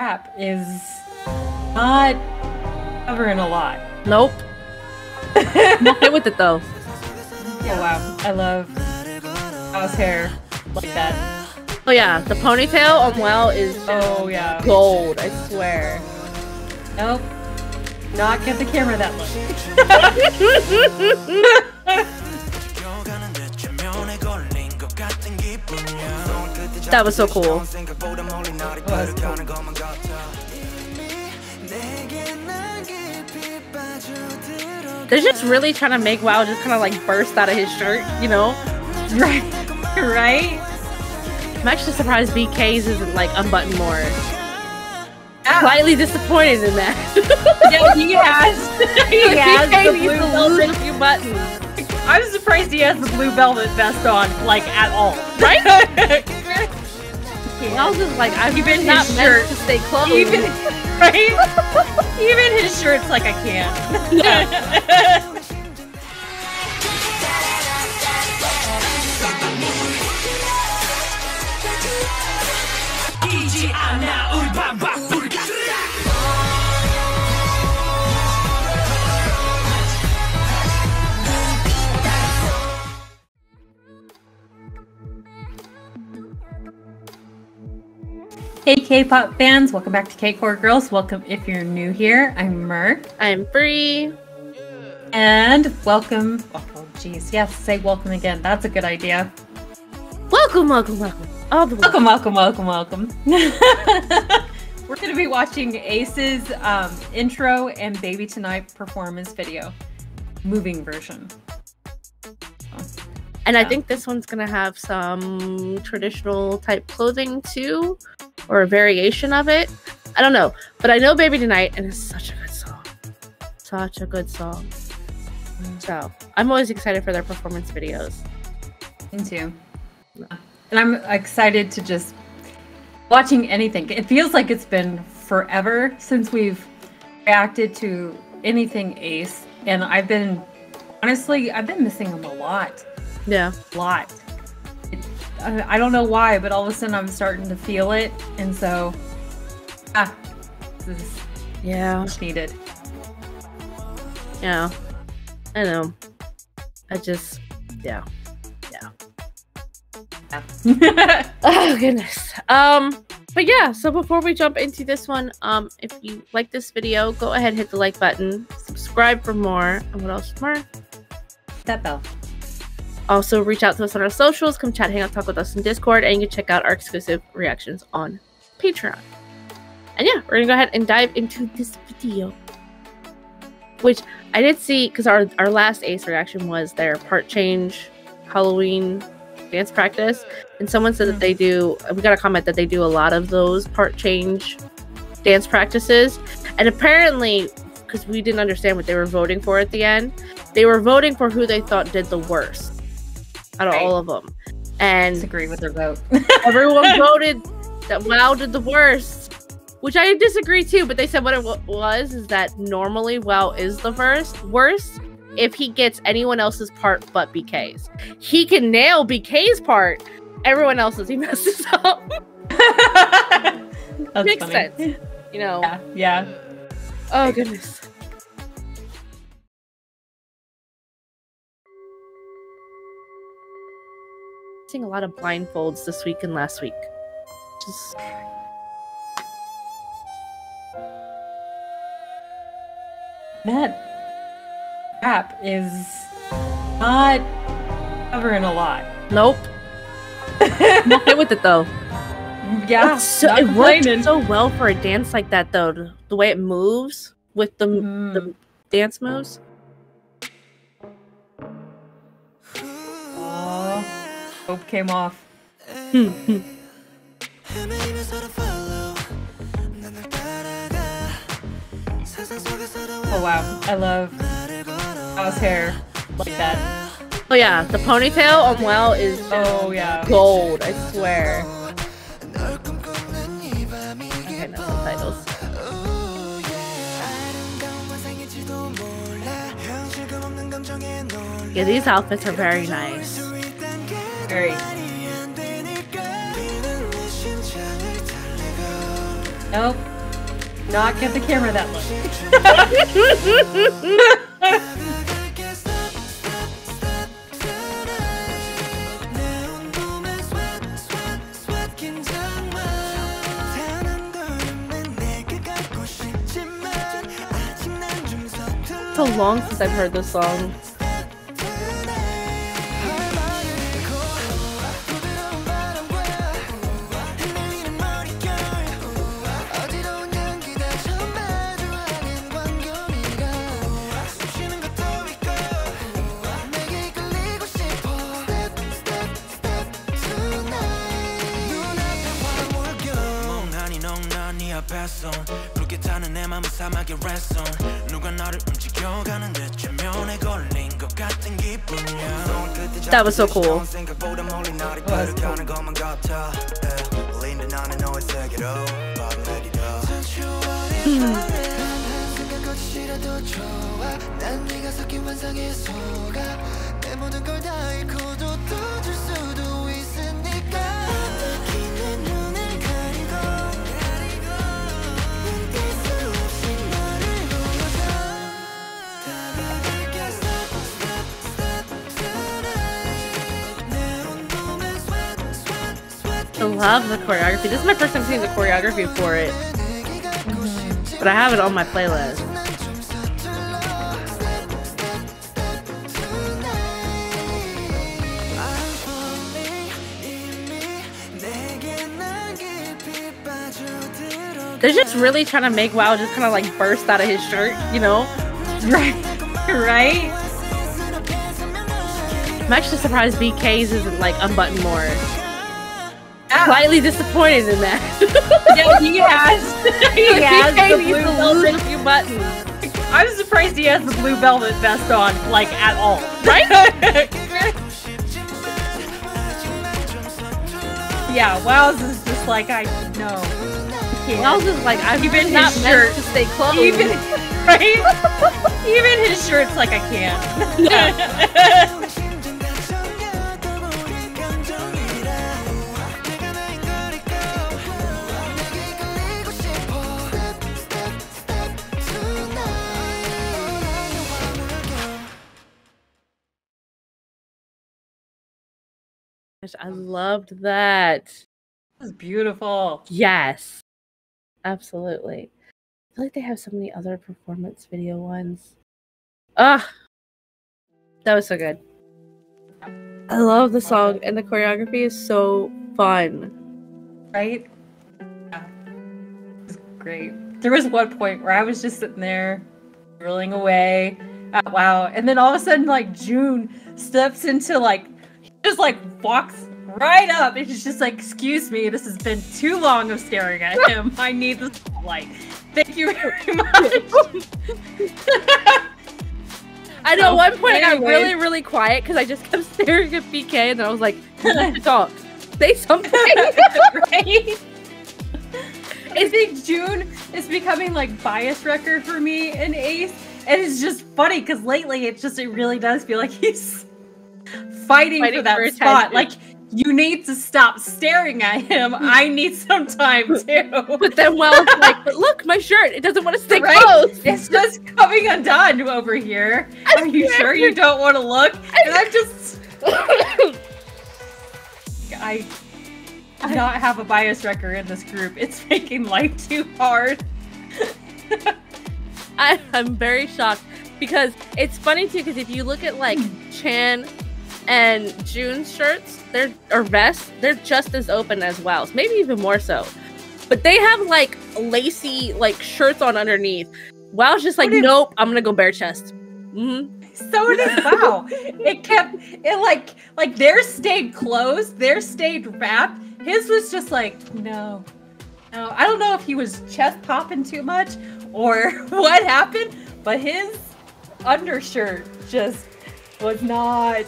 app is not covering a lot. Nope. Not hit with it though. Oh wow, I love house hair like that. Oh yeah, the ponytail on Well is just gold, I swear. Nope. Not get the camera that look. That was so cool. Oh, that was cool. They're just really trying to make WoW just kind of like burst out of his shirt, you know? Right. Right? I'm actually surprised BK's isn't like unbuttoned more. I'm slightly disappointed in that. Yeah, he has. He has the blue velvet, a few buttons. I'm surprised he has the blue velvet vest on, like, at all. Right? I was just like, I've been not meant to stay close. Even, right? Even his shirt's like, I can't. Yeah. Hey K-pop fans, welcome back to K-Cord Girls. Welcome if you're new here. I'm Merc. I'm Bree. And welcome. Oh geez, yes, say welcome again. That's a good idea. Welcome, welcome, welcome. All the welcome, welcome, welcome, welcome. We're going to be watching A.C.E.'s intro and BabyTonight performance video, moving version. And I think this one's going to have some traditional type clothing too, or a variation of it. I don't know, but I know BabyTonight, and it's such a good song. Such a good song. So I'm always excited for their performance videos. Me too. And I'm excited to just watching anything. It feels like it's been forever since we've reacted to anything Ace, and I've been, honestly, I've been missing him a lot. Yeah. A lot. I don't know why, but all of a sudden I'm starting to feel it, and so, this is much needed. Yeah. I know. I just, Oh goodness. But yeah, so before we jump into this one, if you like this video, go ahead, hit the like button, subscribe for more, and what else, Mark? That bell. Also reach out to us on our socials, come chat, hang out, talk with us in Discord, and you can check out our exclusive reactions on Patreon. And yeah, we're gonna go ahead and dive into this video, which I did see because our last Ace reaction was their part change Halloween dance practice, and someone said that they do, we got a comment that they do a lot of those part change dance practices, and apparently because we didn't understand what they were voting for at the end, they were voting for who they thought did the worst out of all of them, and disagree with their vote. Everyone voted that WoW did the worst, which I disagree too, but they said what it was is that normally WoW is the worst if he gets anyone else's part but BK's. He can nail BK's part. Everyone else's, he messes up. Makes sense. You know. Yeah. Oh, goodness. I'm seeing a lot of blindfolds this week and last week. Just... Matt. App is not covering a lot. Nope. Not hit with it though. Yeah, it worked so well for a dance like that though. The way it moves with the dance moves. Oh, hope came off. Oh wow, I love house hair like that. Oh yeah, the ponytail on Well is just gold, I swear. Okay, no subtitles. Yeah, these outfits are very nice. Very. Nope. Not give the camera that look. It's so long since I've heard this song. That was so cool. I love the choreography. This is my first time seeing the choreography for it, but I have it on my playlist. They're just really trying to make WoW just kind of like burst out of his shirt, you know? Right? I'm actually surprised BK's isn't like unbuttoned more. Slightly disappointed in that. Yeah, he has. He has the blue velvet. A few buttons. I'm surprised he has the blue velvet vest on, like at all. Right? Yeah, Wows is just like I know. Wows is like I've even not meant to stay close. Even right? Even his shirt's like I can't. Yeah. I loved that. This is beautiful. Yes, absolutely. I feel like they have so many other performance video ones. Ah, that was so good. I love the song and the choreography is so fun. Right? Yeah. It was great. There was one point where I was just sitting there, rolling away. Wow. And then all of a sudden, like June steps into like. Just like walks right up and he's just like, excuse me, this has been too long of staring at him. I need the spotlight. Thank you very much. I know at one point I got really quiet because I just kept staring at BK and then I was like, talk. Say something. Right? I think June is becoming like bias wrecker for me and Ace. And it's just funny because lately it's just it really does feel like he's Fighting for that spot. Attention. Like, you need to stop staring at him. I need some time, too. But then Wells is like, but look, my shirt. It doesn't want to stay close. It's just coming undone over here. Are you sure you don't want to look? And I'm just... I do not have a bias wrecker in this group. It's making life too hard. I'm very shocked. Because it's funny, too, because if you look at, like, Chan... and June's shirts, or vests, they're just as open as Wow's, maybe even more so. But they have like lacy like shirts on underneath. Wow's just like, nope, I'm gonna go bare chest. Mm-hmm. So did Wow. It kept it like theirs stayed closed, theirs stayed wrapped. His was just like no, no. I don't know if he was chest popping too much or what happened, but his undershirt just was not.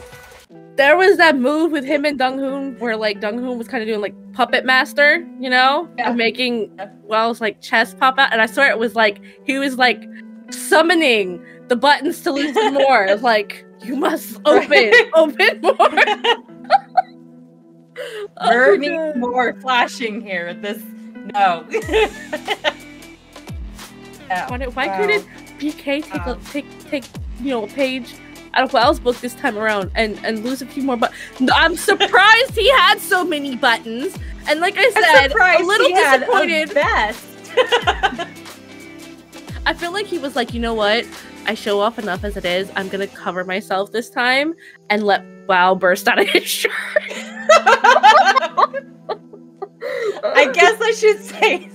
There was that move with him and Donghoon where like Donghoon was kind of doing like puppet master, you know, and making Wow's like chest pop out. And I swear it was like he was like summoning the buttons to loosen more. It was like you must open more, burning more, flashing here. This No. No. Why couldn't BK take you know, a page out of Wild's book this time around and lose a few more buttons? I'm surprised he had so many buttons. And like I said, a little disappointed. I feel like he was like, you know what? I show off enough as it is. I'm gonna cover myself this time and let Wow burst out of his shirt. I guess I should say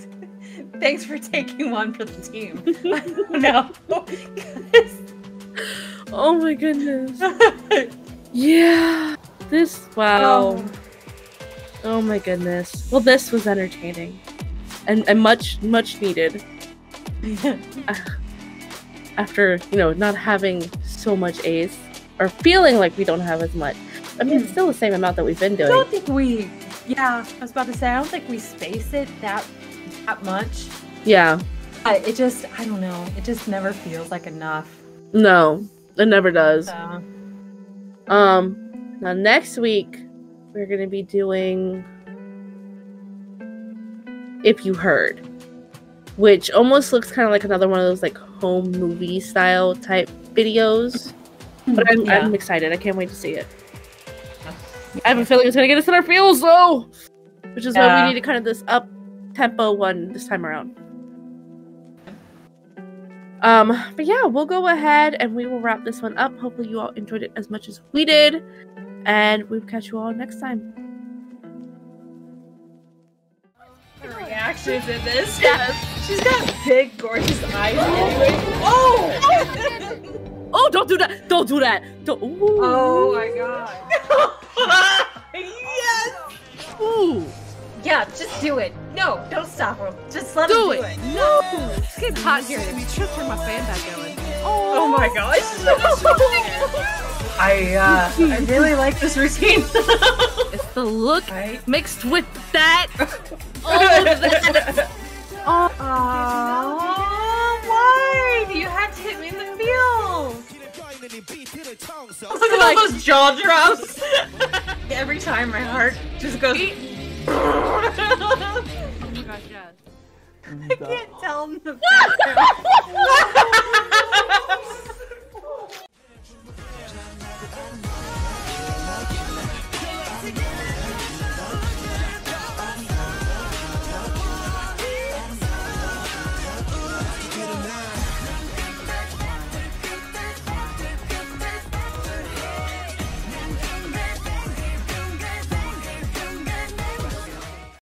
thanks for taking one for the team. No. Oh my goodness. Yeah. This, wow. Oh my goodness. Well, this was entertaining. And much needed. After, you know, not having so much A's. Or feeling like we don't have as much. I mean, it's still the same amount that we've been doing. I don't think we... Yeah, I was about to say, I don't think we space it that much. Yeah. It just, I don't know. It just never feels like enough. No, it never does. So. Now next week, we're going to be doing If You Heard, which almost looks kind of like another one of those like home movie style type videos. But I'm excited. I can't wait to see it. I have a feeling it's going to get us in our feels, though! Which is why we needed kind of this up-tempo one this time around. But yeah, we'll go ahead and we will wrap this one up. Hopefully you all enjoyed it as much as we did. And we'll catch you all next time. The reaction to this. Yes. She's got big, gorgeous eyes. Oh! Oh! Oh, don't do that! Don't do that! Don't, ooh. Oh my god. Yes! Ooh! Yeah, just do it. No, don't stop him. Just let him do it. No! It's getting hot here. Just turn my fan back going. Oh my gosh. I really like this routine. It's the look mixed with that. Oh, why? You had to hit me in the feels. Look at all those jaw drops. Every time my heart just goes. Oh my gosh, yes. I can't tell him the